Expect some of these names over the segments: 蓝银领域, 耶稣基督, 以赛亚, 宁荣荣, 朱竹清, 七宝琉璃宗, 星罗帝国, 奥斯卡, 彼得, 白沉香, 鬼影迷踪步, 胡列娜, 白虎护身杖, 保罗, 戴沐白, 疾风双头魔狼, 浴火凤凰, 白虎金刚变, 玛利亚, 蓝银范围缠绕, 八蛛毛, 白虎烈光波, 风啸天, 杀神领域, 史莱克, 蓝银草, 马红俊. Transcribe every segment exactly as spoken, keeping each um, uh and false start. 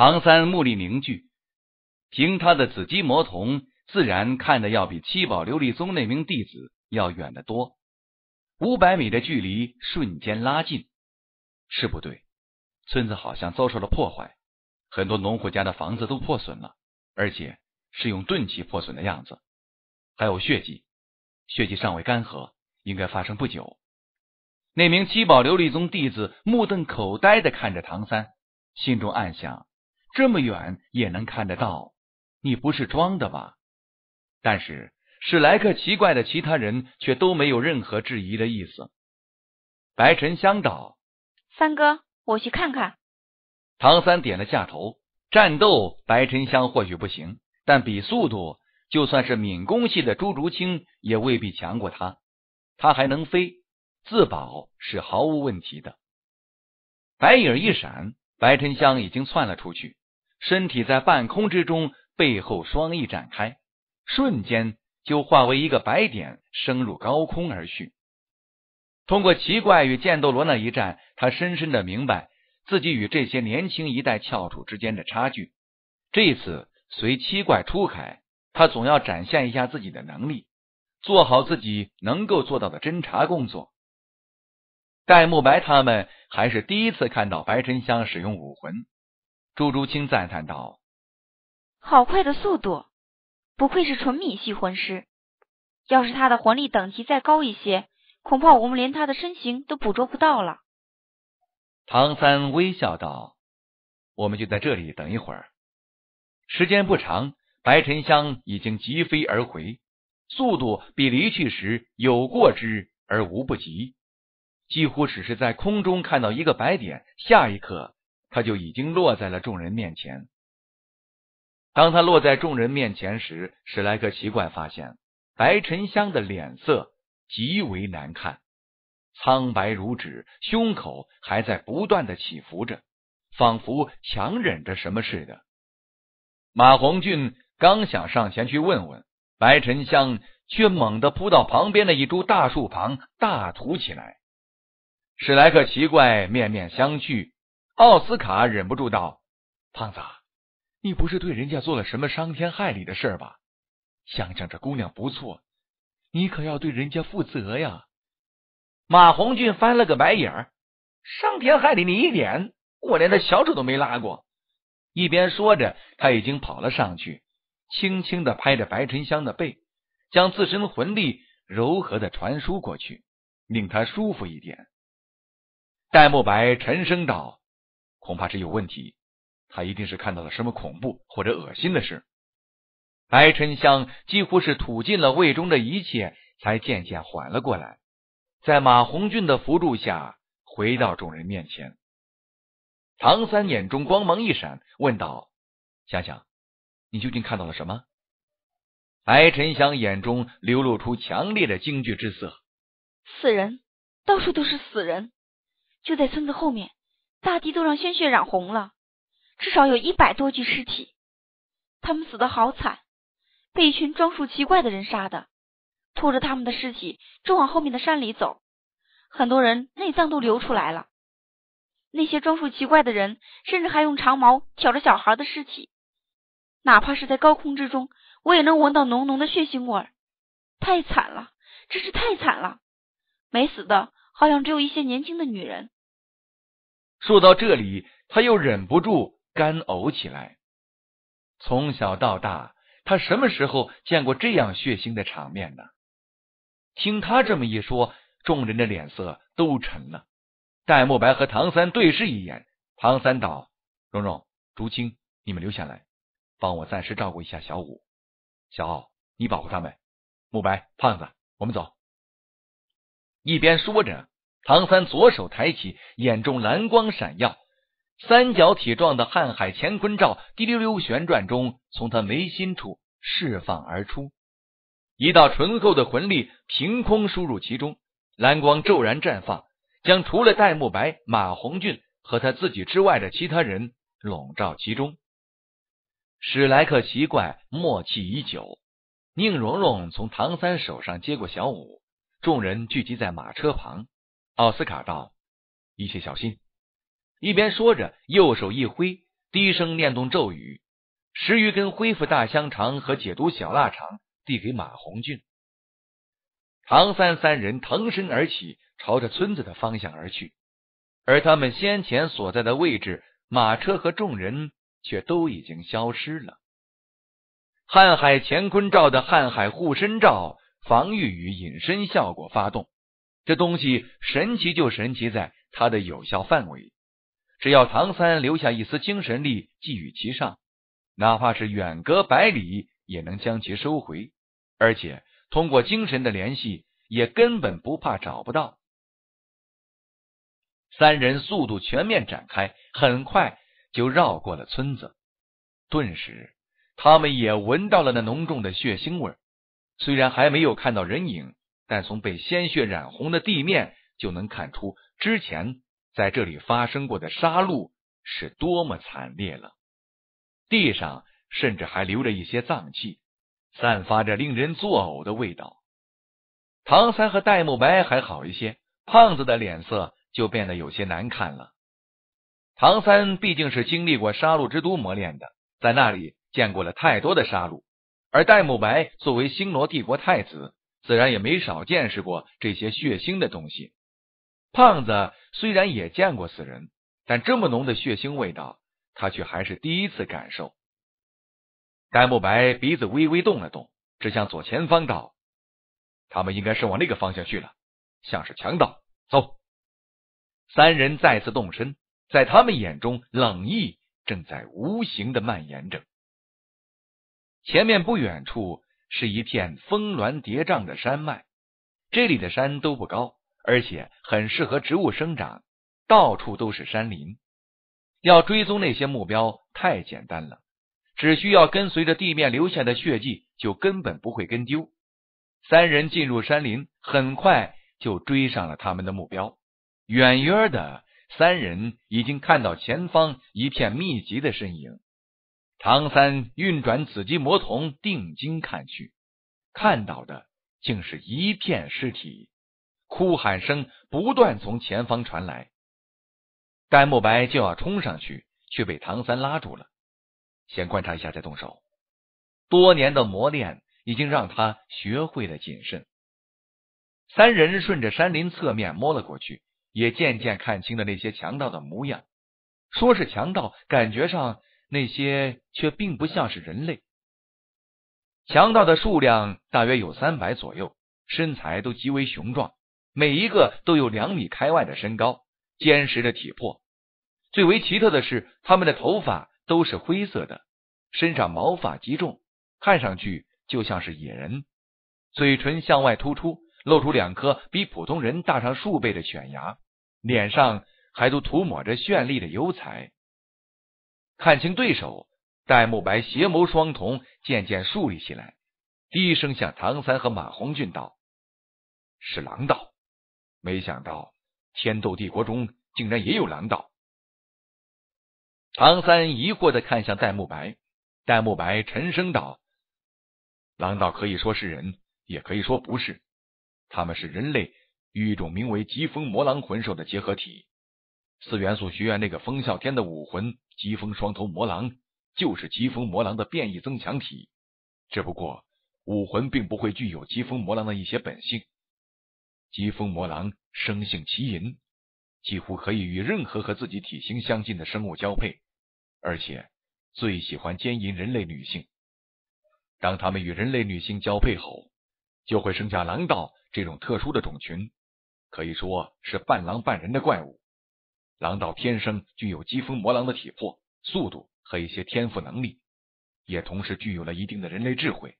唐三目力凝聚，凭他的紫鸡魔瞳，自然看得要比七宝琉璃宗那名弟子要远得多。五百米的距离瞬间拉近，是不对，村子好像遭受了破坏，很多农户家的房子都破损了，而且是用钝器破损的样子，还有血迹，血迹尚未干涸，应该发生不久。那名七宝琉璃宗弟子目瞪口呆地看着唐三，心中暗想，这么远也能看得到，你不是装的吧？但是史莱克奇怪的其他人却都没有任何质疑的意思。白沉香道：“三哥，我去看看。”唐三点了下头。战斗白沉香或许不行，但比速度，就算是敏攻系的朱竹清也未必强过他。他还能飞，自保是毫无问题的。白影一闪，白沉香已经窜了出去，身体在半空之中，背后双翼展开，瞬间就化为一个白点升入高空而去。通过奇怪与剑斗罗那一战，他深深的明白自己与这些年轻一代翘楚之间的差距。这一次随七怪出海，他总要展现一下自己的能力，做好自己能够做到的侦查工作。戴沐白他们还是第一次看到白沉香使用武魂，朱竹清赞叹道：“好快的速度！不愧是纯米系魂师，要是他的魂力等级再高一些，恐怕我们连他的身形都捕捉不到了。”唐三微笑道：“我们就在这里等一会儿。”时间不长，白沉香已经疾飞而回，速度比离去时有过之而无不及，几乎只是在空中看到一个白点，下一刻他就已经落在了众人面前。当他落在众人面前时，史莱克奇怪发现白沉香的脸色极为难看，苍白如纸，胸口还在不断的起伏着，仿佛强忍着什么似的。马红俊刚想上前去问问，白沉香却猛地扑到旁边的一株大树旁，大吐起来。史莱克奇怪面面相觑，奥斯卡忍不住道：“胖子，你不是对人家做了什么伤天害理的事吧？想想这姑娘不错，你可要对人家负责呀。”马红俊翻了个白眼儿：“伤天害理你一点，我连他小手都没拉过。”一边说着，他已经跑了上去，轻轻地拍着白沉香的背，将自身魂力柔和地传输过去，令他舒服一点。戴沐白沉声道：“恐怕是有问题。他一定是看到了什么恐怖或者恶心的事。”白沉香几乎是吐尽了胃中的一切，才渐渐缓了过来，在马红俊的扶助下回到众人面前。唐三眼中光芒一闪，问道：“想想，你究竟看到了什么？”白沉香眼中流露出强烈的惊惧之色：“死人，到处都是死人，就在村子后面，大地都让鲜血染红了。至少有一百多具尸体，他们死得好惨，被一群装束奇怪的人杀的，拖着他们的尸体就往后面的山里走，很多人内脏都流出来了。那些装束奇怪的人甚至还用长矛挑着小孩的尸体，哪怕是在高空之中，我也能闻到浓浓的血腥味儿。太惨了，真是太惨了！没死的好像只有一些年轻的女人。”说到这里，他又忍不住干呕起来。从小到大，他什么时候见过这样血腥的场面呢？听他这么一说，众人的脸色都沉了。戴沐白和唐三对视一眼，唐三道：“蓉蓉、竹青，你们留下来，帮我暂时照顾一下小五。小奥，你保护他们。沐白、胖子，我们走。”一边说着，唐三左手抬起，眼中蓝光闪耀，三角体状的瀚海乾坤罩滴溜溜旋转中，从他眉心处释放而出，一道醇厚的魂力凭空输入其中，蓝光骤然绽放，将除了戴沐白、马红俊和他自己之外的其他人笼罩其中。史莱克奇怪默契已久，宁荣荣从唐三手上接过小五，众人聚集在马车旁。奥斯卡道：“一切小心。”一边说着，右手一挥，低声念动咒语，十余根恢复大香肠和解毒小腊肠递给马红俊。唐三三人腾身而起，朝着村子的方向而去。而他们先前所在的位置，马车和众人却都已经消失了。瀚海乾坤罩的瀚海护身罩防御与隐身效果发动，这东西神奇就神奇在它的有效范围，只要唐三留下一丝精神力寄予其上，哪怕是远隔百里也能将其收回，而且通过精神的联系也根本不怕找不到。三人速度全面展开，很快就绕过了村子。顿时他们也闻到了那浓重的血腥味，虽然还没有看到人影，但从被鲜血染红的地面就能看出之前在这里发生过的杀戮是多么惨烈了。地上甚至还留着一些脏器，散发着令人作呕的味道。唐三和戴沐白还好一些，胖子的脸色就变得有些难看了。唐三毕竟是经历过杀戮之都磨练的，在那里见过了太多的杀戮，而戴沐白作为星罗帝国太子，自然也没少见识过这些血腥的东西。胖子虽然也见过死人，但这么浓的血腥味道他却还是第一次感受。戴沐白鼻子微微动了动，指向左前方道：他们应该是往那个方向去了，像是强盗，走。三人再次动身，在他们眼中冷意正在无形的蔓延着。前面不远处是一片峰峦叠嶂的山脉，这里的山都不高，而且很适合植物生长，到处都是山林。要追踪那些目标太简单了，只需要跟随着地面留下的血迹，就根本不会跟丢。三人进入山林，很快就追上了他们的目标。远远的，三人已经看到前方一片密集的身影。唐三运转紫极魔瞳，定睛看去，看到的竟是一片尸体，哭喊声不断从前方传来。戴沐白就要冲上去，却被唐三拉住了。先观察一下再动手。多年的磨练已经让他学会了谨慎。三人顺着山林侧面摸了过去，也渐渐看清了那些强盗的模样。说是强盗，感觉上那些却并不像是人类。强盗的数量大约有三百左右，身材都极为雄壮，每一个都有两米开外的身高，坚实的体魄。最为奇特的是，他们的头发都是灰色的，身上毛发极重，看上去就像是野人。嘴唇向外突出，露出两颗比普通人大上数倍的犬牙，脸上还都涂抹着绚丽的油彩。看清对手，戴沐白邪眸双瞳渐渐竖立起来，低声向唐三和马红俊道：是狼道，没想到天斗帝国中竟然也有狼道。唐三疑惑地看向戴沐白，戴沐白沉声道：狼道可以说是人，也可以说不是，他们是人类与一种名为疾风魔狼魂兽的结合体。四元素学院那个风啸天的武魂疾风双头魔狼就是疾风魔狼的变异增强体，只不过武魂并不会具有疾风魔狼的一些本性。疾风魔狼生性奇淫，几乎可以与任何和自己体型相近的生物交配，而且最喜欢奸淫人类女性。当他们与人类女性交配后，就会生下狼道这种特殊的种群，可以说是半狼半人的怪物。狼道天生具有疾风魔狼的体魄、速度和一些天赋能力，也同时具有了一定的人类智慧，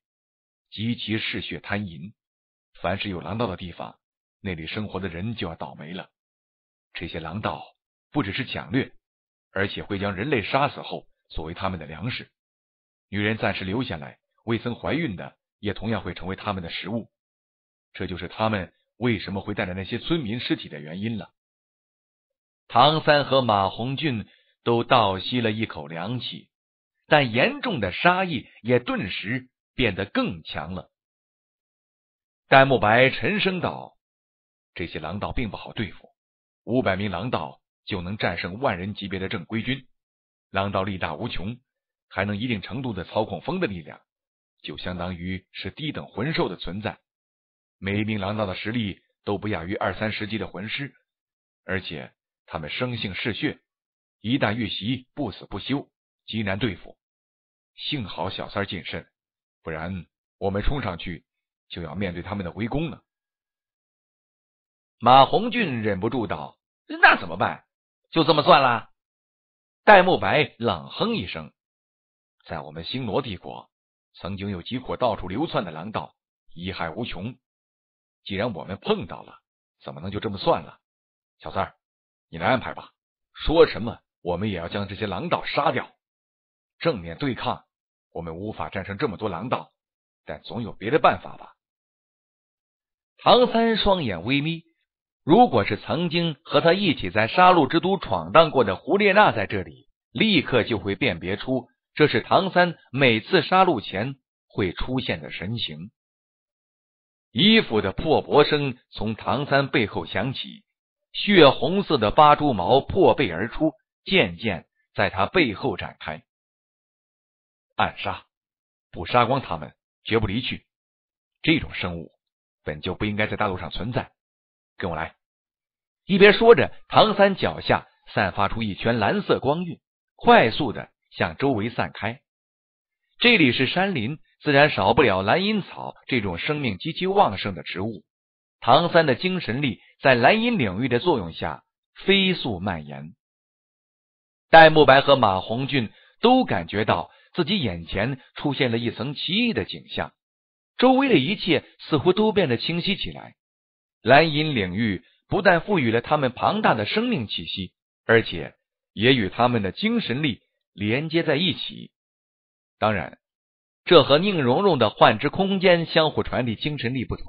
极其嗜血贪淫。凡是有狼道的地方，那里生活的人就要倒霉了。这些狼道不只是抢掠，而且会将人类杀死后作为他们的粮食。女人暂时留下来未曾怀孕的，也同样会成为他们的食物。这就是他们为什么会带着那些村民尸体的原因了。唐三和马红俊都倒吸了一口凉气，但严重的杀意也顿时变得更强了。戴沐白沉声道：这些狼道并不好对付，五百名狼道就能战胜万人级别的正规军，狼道力大无穷，还能一定程度的操控风的力量，就相当于是低等魂兽的存在。每一名狼道的实力都不亚于二三十级的魂师，而且他们生性嗜血，一旦遇袭不死不休，极难对付。幸好小三近身，不然我们冲上去就要面对他们的围攻了。马红俊忍不住道：“那怎么办？就这么算了？”戴沐白冷哼一声：“在我们星罗帝国，曾经有几伙到处流窜的狼道，贻害无穷。既然我们碰到了，怎么能就这么算了？小三儿，你来安排吧。说什么我们也要将这些狼道杀掉。正面对抗，我们无法战胜这么多狼道，但总有别的办法吧。”唐三双眼微眯，如果是曾经和他一起在杀戮之都闯荡过的胡列娜在这里，立刻就会辨别出这是唐三每次杀戮前会出现的神情。衣服的破帛声从唐三背后响起，血红色的八蛛毛破背而出，渐渐在他背后展开。暗杀，不杀光他们，绝不离去。这种生物本就不应该在大陆上存在，跟我来。一边说着，唐三脚下散发出一圈蓝色光晕，快速的向周围散开。这里是山林，自然少不了蓝银草这种生命极其旺盛的植物。唐三的精神力在蓝银领域的作用下飞速蔓延。戴沐白和马红俊都感觉到自己眼前出现了一层奇异的景象，周围的一切似乎都变得清晰起来。蓝银领域不但赋予了他们庞大的生命气息，而且也与他们的精神力连接在一起。当然，这和宁荣荣的幻之空间相互传递精神力不同，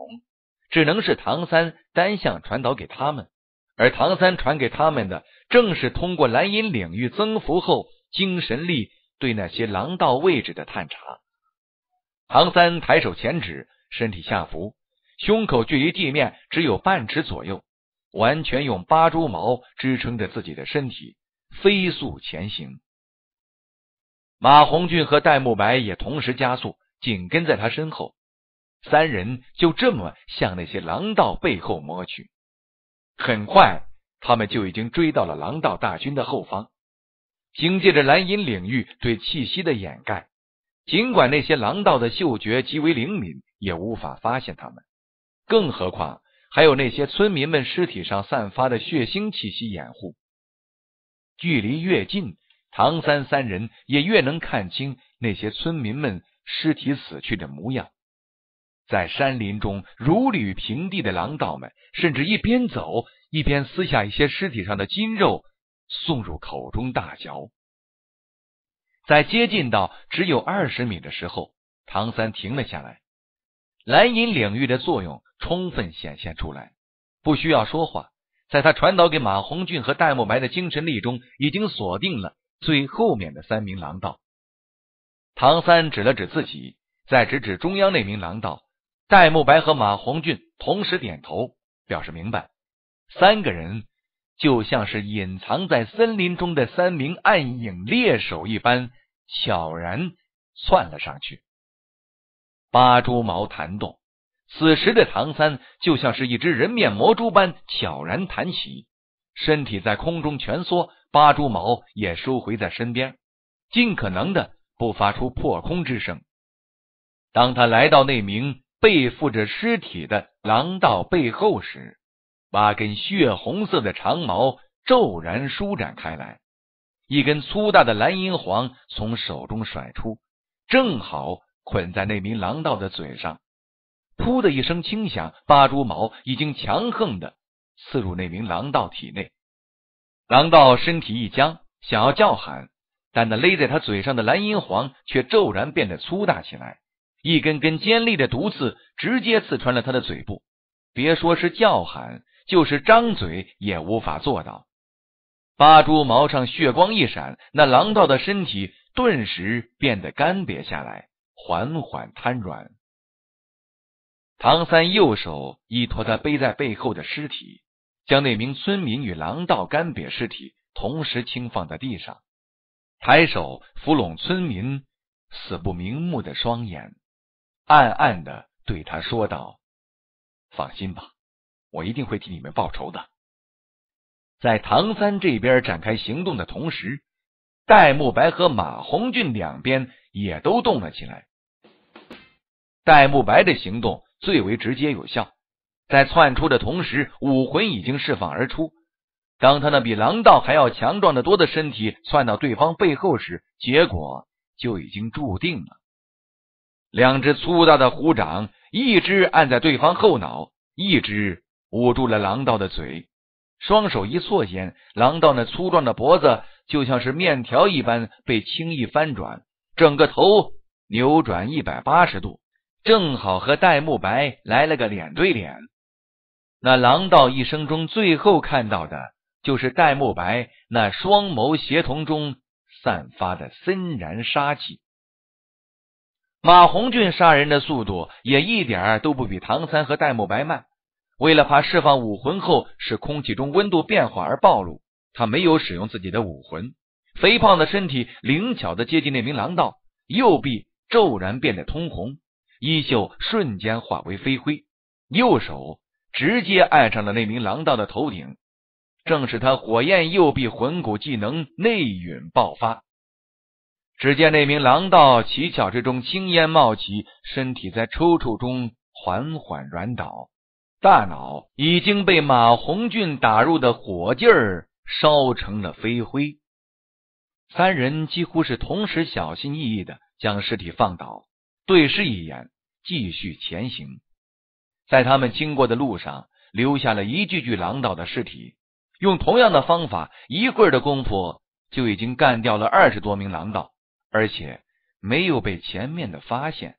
只能是唐三单向传导给他们，而唐三传给他们的正是通过蓝银领域增幅后精神力对那些狼道位置的探查。唐三抬手前指，身体下浮，胸口距离地面只有半尺左右，完全用八蛛毛支撑着自己的身体飞速前行。马红俊和戴沐白也同时加速，紧跟在他身后，三人就这么向那些狼道背后摸去。很快他们就已经追到了狼道大军的后方。凭借着蓝银领域对气息的掩盖，尽管那些狼道的嗅觉极为灵敏，也无法发现他们，更何况还有那些村民们尸体上散发的血腥气息掩护。距离越近，唐三三人也越能看清那些村民们尸体死去的模样。在山林中如履平地的狼道们，甚至一边走一边撕下一些尸体上的筋肉送入口中大嚼。在接近到只有二十米的时候，唐三停了下来。蓝银领域的作用充分显现出来，不需要说话，在他传导给马红俊和戴沐白的精神力中已经锁定了最后面的三名狼道。唐三指了指自己，再指指中央那名狼道，戴沐白和马红俊同时点头表示明白。三个人就像是隐藏在森林中的三名暗影猎手一般，悄然窜了上去。八蛛毛弹动，此时的唐三就像是一只人面魔蛛般悄然弹起，身体在空中蜷缩，八蛛毛也收回在身边，尽可能的不发出破空之声。当他来到那名背负着尸体的狼道背后时，八根血红色的长毛骤然舒展开来，一根粗大的蓝银环从手中甩出，正好捆在那名狼道的嘴上。噗的一声轻响，八蛛毛已经强横的刺入那名狼道体内。狼道身体一僵，想要叫喊，但那勒在他嘴上的蓝银环却骤然变得粗大起来，一根根尖利的毒刺直接刺穿了他的嘴部，别说是叫喊，就是张嘴也无法做到。八蛛毛上血光一闪，那狼道的身体顿时变得干瘪下来，缓缓瘫软。唐三右手依托他背在背后的尸体，将那名村民与狼道干瘪尸体同时轻放在地上。抬手扶拢村民死不瞑目的双眼，暗暗地对他说道：“放心吧，我一定会替你们报仇的。”在唐三这边展开行动的同时，戴沐白和马红俊两边也都动了起来。戴沐白的行动最为直接有效，在窜出的同时，武魂已经释放而出。当他那比狼道还要强壮得多的身体窜到对方背后时，结果就已经注定了。两只粗大的虎掌，一只按在对方后脑，一只捂住了狼道的嘴。双手一错间，狼道那粗壮的脖子就像是面条一般被轻易翻转，整个头扭转一百八十度，正好和戴沐白来了个脸对脸。那狼道一生中最后看到的就是戴沐白那双眸协同中散发的森然杀气。马红俊杀人的速度也一点都不比唐三和戴沐白慢，为了怕释放武魂后使空气中温度变化而暴露，他没有使用自己的武魂，肥胖的身体灵巧地接近那名狼道，右臂骤然变得通红，衣袖瞬间化为飞灰，右手直接按上了那名狼道的头顶，正是他火焰右臂魂骨技能内陨爆发。只见那名狼道七窍之中青烟冒起，身体在抽搐中缓缓软倒，大脑已经被马红俊打入的火劲儿烧成了飞灰。三人几乎是同时小心翼翼地将尸体放倒，对视一眼，继续前行。在他们经过的路上，留下了一具具狼道的尸体，用同样的方法，一会儿的功夫就已经干掉了二十多名狼道，而且没有被前面的发现。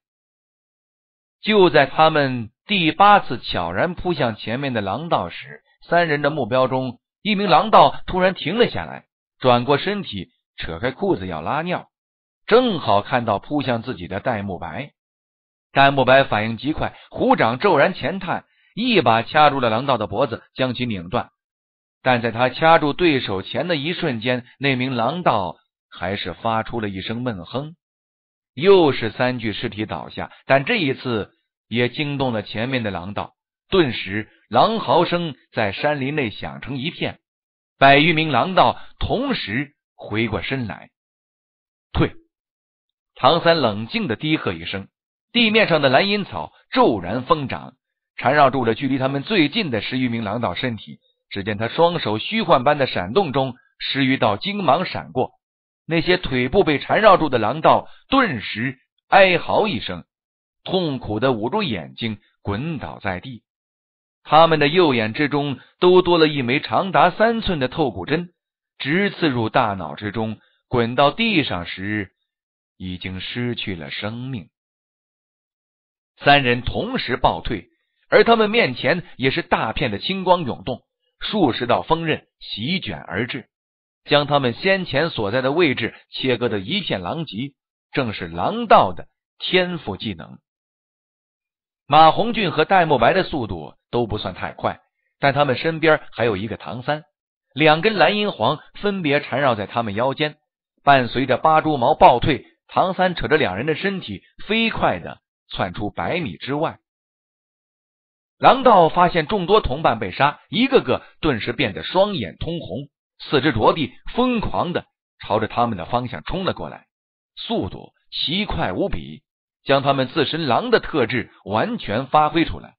就在他们第八次悄然扑向前面的狼道时，三人的目标中，一名狼道突然停了下来，转过身体，扯开裤子要拉尿，正好看到扑向自己的戴沐白。戴沐白反应极快，虎掌骤然前探，一把掐住了狼道的脖子，将其拧断。但在他掐住对手前的一瞬间，那名狼道还是发出了一声闷哼。又是三具尸体倒下，但这一次也惊动了前面的狼道，顿时狼嚎声在山林内响成一片，百余名狼道同时回过身来。退！唐三冷静地低喝一声，地面上的蓝银草骤然疯长，缠绕住了距离他们最近的十余名狼道身体。只见他双手虚幻般的闪动中，十余道金芒闪过，那些腿部被缠绕住的狼道顿时哀嚎一声，痛苦地捂住眼睛滚倒在地。他们的右眼之中都多了一枚长达三寸的透骨针，直刺入大脑之中，滚到地上时已经失去了生命。三人同时暴退，而他们面前也是大片的青光涌动，数十道锋刃席卷而至，将他们先前所在的位置切割的一片狼藉，正是狼道的天赋技能。马红俊和戴沐白的速度都不算太快，但他们身边还有一个唐三，两根蓝银黄分别缠绕在他们腰间，伴随着八蛛毛暴退，唐三扯着两人的身体飞快地窜出百米之外。狼道发现众多同伴被杀，一个个顿时变得双眼通红，四肢着地，疯狂地朝着他们的方向冲了过来，速度奇快无比，将他们自身狼的特质完全发挥出来。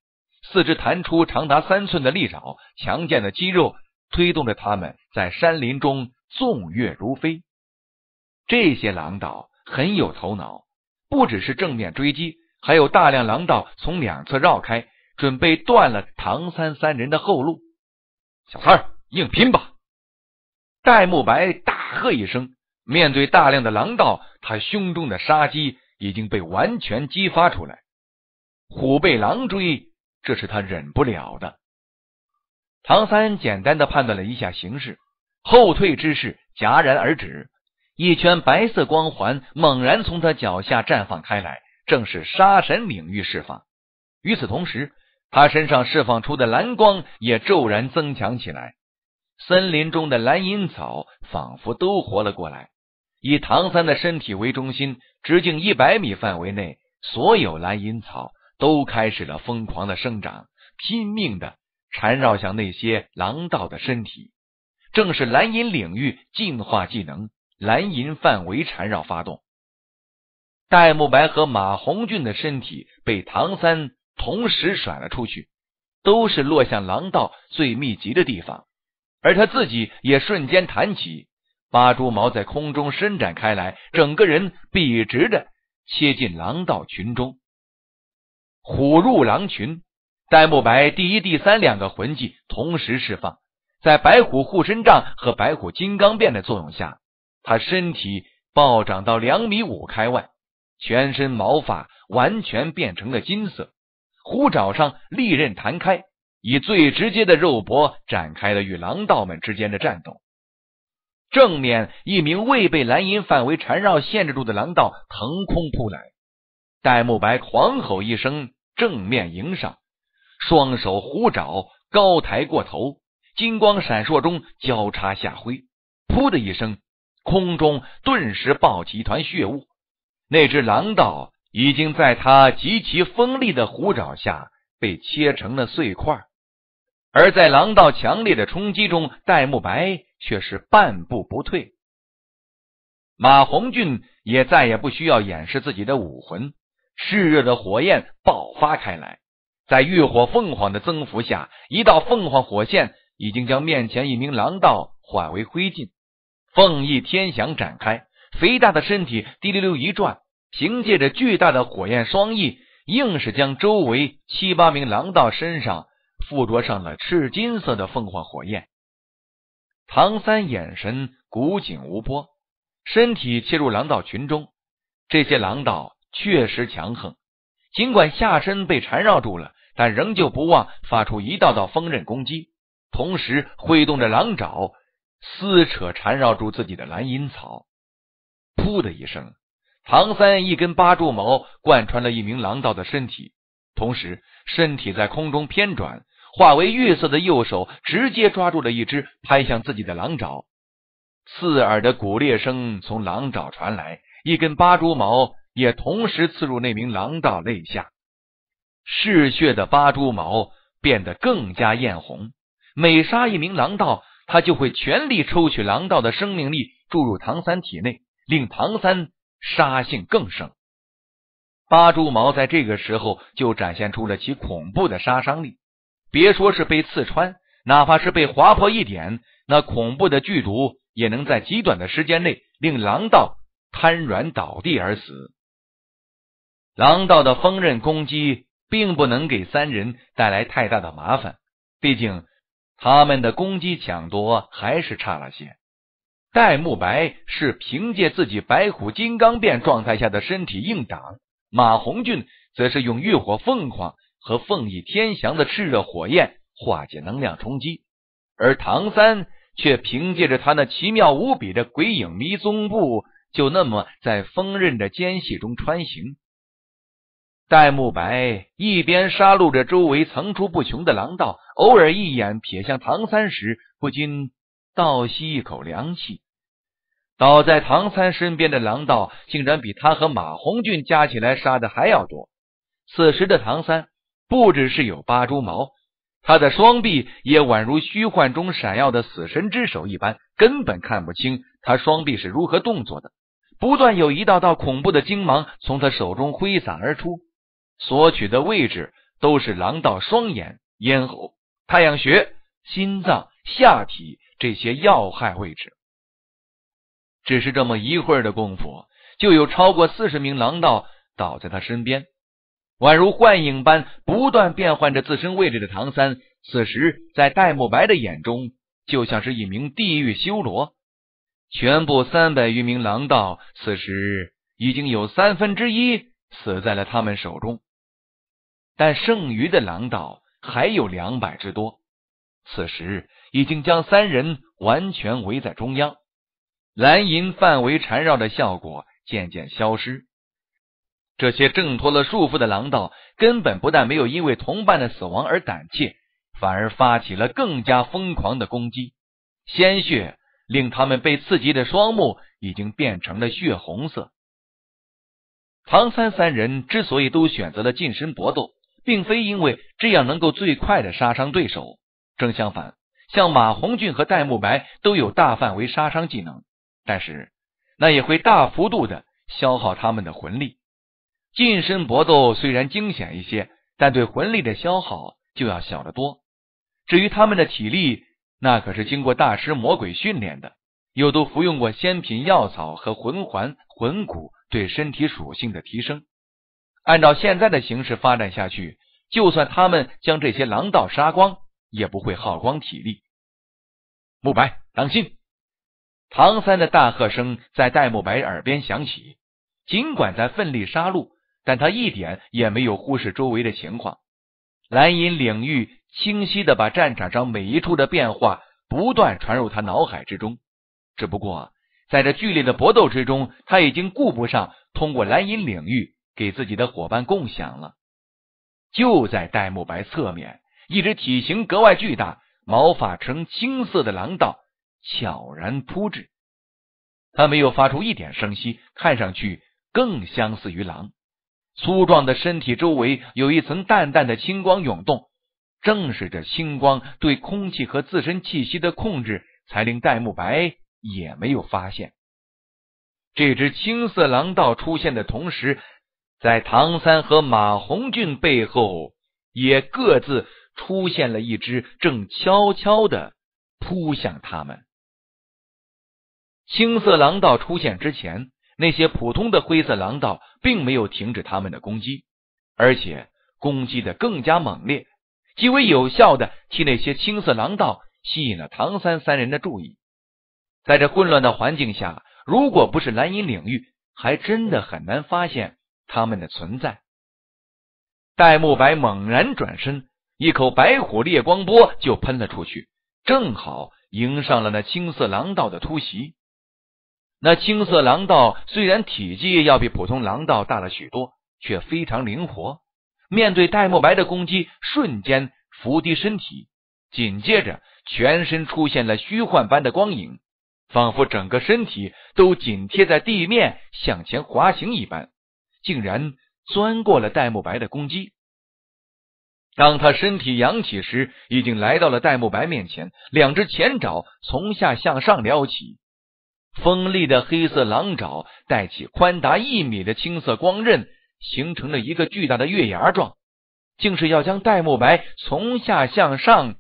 四肢弹出长达三寸的利爪，强健的肌肉推动着他们在山林中纵跃如飞。这些狼道很有头脑，不只是正面追击，还有大量狼道从两侧绕开，准备断了唐三三人的后路。小三儿，硬拼吧！戴沐白大喝一声，面对大量的狼道，他胸中的杀机已经被完全激发出来。虎被狼追，这是他忍不了的。唐三简单的判断了一下形势，后退之势戛然而止，一圈白色光环猛然从他脚下绽放开来，正是杀神领域释放。与此同时，他身上释放出的蓝光也骤然增强起来，森林中的蓝银草仿佛都活了过来，以唐三的身体为中心，直径一百米范围内，所有蓝银草都开始了疯狂的生长，拼命的缠绕向那些狼道的身体。正是蓝银领域进化技能蓝银范围缠绕发动。戴沐白和马红俊的身体被唐三同时甩了出去，都是落向狼道最密集的地方，而他自己也瞬间弹起，八蛛矛在空中伸展开来，整个人笔直的切进狼道群中。虎入狼群，戴沐白第一第三两个魂技同时释放，在白虎护身杖和白虎金刚变的作用下，他身体暴涨到两米五开外，全身毛发完全变成了金色，虎爪上利刃弹开，以最直接的肉搏展开了与狼道们之间的战斗。正面一名未被蓝银范围缠绕限制住的狼道腾空扑来，戴沐白狂吼一声，正面迎上，双手虎爪高抬过头，金光闪烁中交叉下挥，噗的一声，空中顿时爆起一团血雾。那只狼道已经在他极其锋利的虎爪下被切成了碎块，而在狼道强烈的冲击中，戴沐白却是半步不退。马红俊也再也不需要掩饰自己的武魂，炽热的火焰爆发开来，在浴火凤凰的增幅下，一道凤凰火线已经将面前一名狼道化为灰烬。凤翼天翔展开，肥大的身体滴溜溜一转，凭借着巨大的火焰双翼，硬是将周围七八名狼道身上附着上了赤金色的凤凰火焰。唐三眼神古井无波，身体切入狼道群中。这些狼道确实强横，尽管下身被缠绕住了，但仍旧不忘发出一道道锋刃攻击，同时挥动着狼爪撕扯缠绕住自己的蓝银草。噗的一声，唐三一根八柱矛贯穿了一名狼道的身体，同时身体在空中偏转，化为玉色的右手直接抓住了一只拍向自己的狼爪。刺耳的骨裂声从狼爪传来，一根八柱矛也同时刺入那名狼道肋下，嗜血的八柱矛变得更加艳红，每杀一名狼道，他就会全力抽取狼道的生命力注入唐三体内，令唐三杀性更盛。八蛛矛在这个时候就展现出了其恐怖的杀伤力，别说是被刺穿，哪怕是被划破一点，那恐怖的剧毒也能在极短的时间内令狼道瘫软倒地而死。狼道的锋刃攻击并不能给三人带来太大的麻烦，毕竟他们的攻击抢夺还是差了些。戴沐白是凭借自己白虎金刚变状态下的身体硬挡，马红俊则是用浴火凤凰和凤翼天翔的炽热火焰化解能量冲击，而唐三却凭借着他那奇妙无比的鬼影迷踪步，就那么在锋刃的间隙中穿行。戴沐白一边杀戮着周围层出不穷的狼道，偶尔一眼瞥向唐三时，不禁倒吸一口凉气。倒在唐三身边的狼道竟然比他和马红俊加起来杀的还要多。此时的唐三不只是有八蛛矛，他的双臂也宛如虚幻中闪耀的死神之手一般，根本看不清他双臂是如何动作的，不断有一道道恐怖的金芒从他手中挥洒而出，所取的位置都是狼道双眼、咽喉、太阳穴、心脏、下体这些要害位置。只是这么一会儿的功夫，就有超过四十名狼道倒在他身边，宛如幻影般不断变换着自身位置的唐三，此时在戴沐白的眼中就像是一名地狱修罗。全部三百余名狼道，此时已经有三分之一死在了他们手中，但剩余的狼道还有两百之多，此时已经将三人完全围在中央，蓝银范围缠绕的效果渐渐消失。这些挣脱了束缚的狼道根本不但没有因为同伴的死亡而胆怯，反而发起了更加疯狂的攻击，鲜血令他们被刺激的双目已经变成了血红色。唐三三人之所以都选择了近身搏斗，并非因为这样能够最快的杀伤对手，正相反，像马红俊和戴沐白都有大范围杀伤技能，但是那也会大幅度的消耗他们的魂力。近身搏斗虽然惊险一些，但对魂力的消耗就要小得多。至于他们的体力，那可是经过大师魔鬼训练的，又都服用过仙品药草和魂环魂骨对身体属性的提升。按照现在的形势发展下去，就算他们将这些狼道杀光，也不会耗光体力。沐白，当心！唐三的大喝声在戴沐白耳边响起。尽管在奋力杀戮，但他一点也没有忽视周围的情况。蓝银领域清晰地把战场上每一处的变化不断传入他脑海之中，只不过在这剧烈的搏斗之中，他已经顾不上通过蓝银领域给自己的伙伴共享了。就在戴沐白侧面，一只体型格外巨大、毛发呈青色的狼道悄然扑至，他没有发出一点声息，看上去更相似于狼。粗壮的身体周围有一层淡淡的青光涌动，正是这青光对空气和自身气息的控制，才令戴沐白也没有发现。这只青色狼道出现的同时，在唐三和马红俊背后，也各自出现了一只正悄悄地扑向他们。青色狼道出现之前，那些普通的灰色狼道并没有停止他们的攻击，而且攻击的更加猛烈，极为有效的替那些青色狼道吸引了唐三三人的注意。在这混乱的环境下，如果不是蓝银领域，还真的很难发现他们的存在。戴沐白猛然转身，一口白虎烈光波就喷了出去，正好迎上了那青色狼道的突袭。那青色狼道虽然体积要比普通狼道大了许多，却非常灵活，面对戴沐白的攻击，瞬间伏低身体，紧接着全身出现了虚幻般的光影，仿佛整个身体都紧贴在地面向前滑行一般，竟然钻过了戴沐白的攻击。当他身体扬起时，已经来到了戴沐白面前，两只前爪从下向上撩起，锋利的黑色狼爪带起宽达一米的青色光刃，形成了一个巨大的月牙状，竟是要将戴沐白从下向上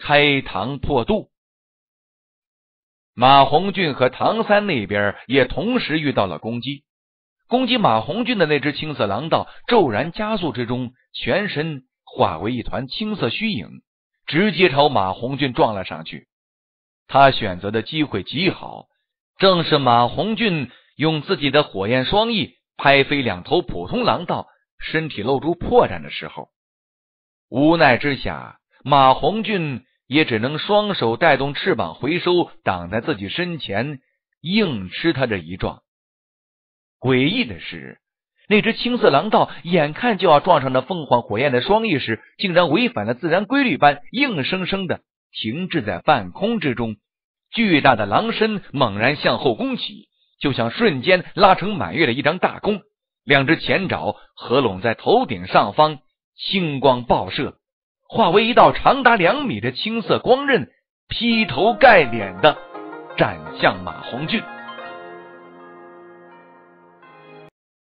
开膛破肚。马红俊和唐三那边也同时遇到了攻击，攻击马红俊的那只青色狼道骤然加速之中，全身化为一团青色虚影，直接朝马红俊撞了上去。他选择的机会极好，正是马红俊用自己的火焰双翼拍飞两头普通狼道，身体露出破绽的时候。无奈之下，马红俊也只能双手带动翅膀回收，挡在自己身前，硬吃他这一撞。诡异的是，那只青色狼道眼看就要撞上那凤凰火焰的双翼时，竟然违反了自然规律般，硬生生的停滞在半空之中。巨大的狼身猛然向后弓起，就像瞬间拉成满月的一张大弓，两只前爪合拢在头顶上方，星光爆射，化为一道长达两米的青色光刃，劈头盖脸的斩向马红俊。